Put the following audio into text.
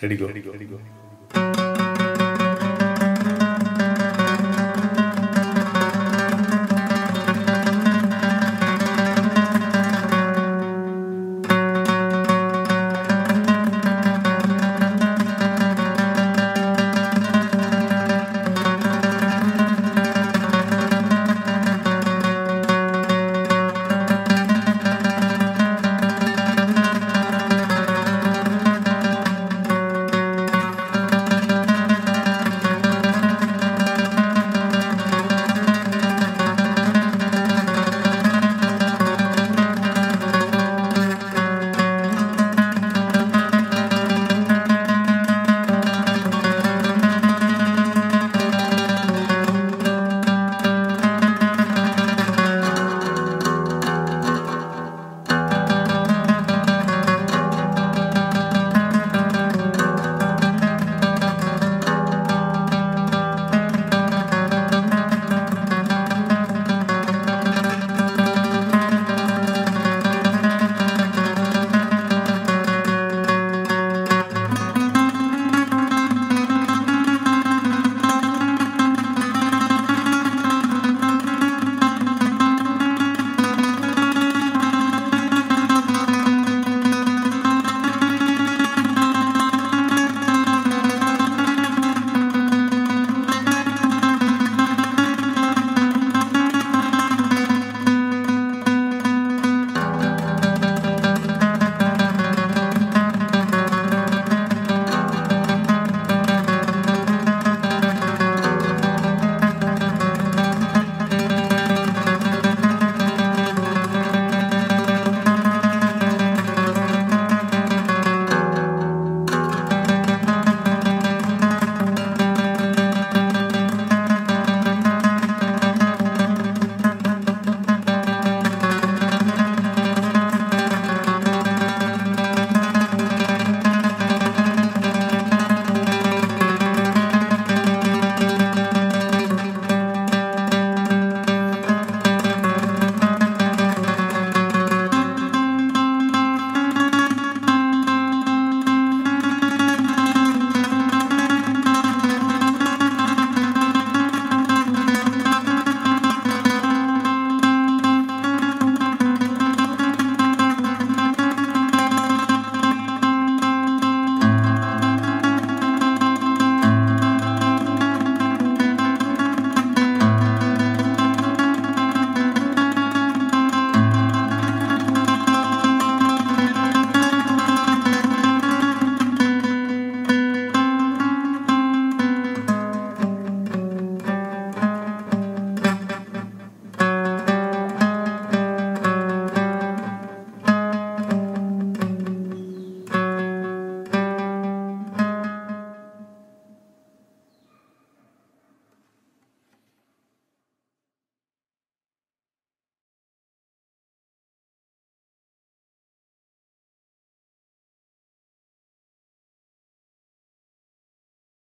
Ready, go.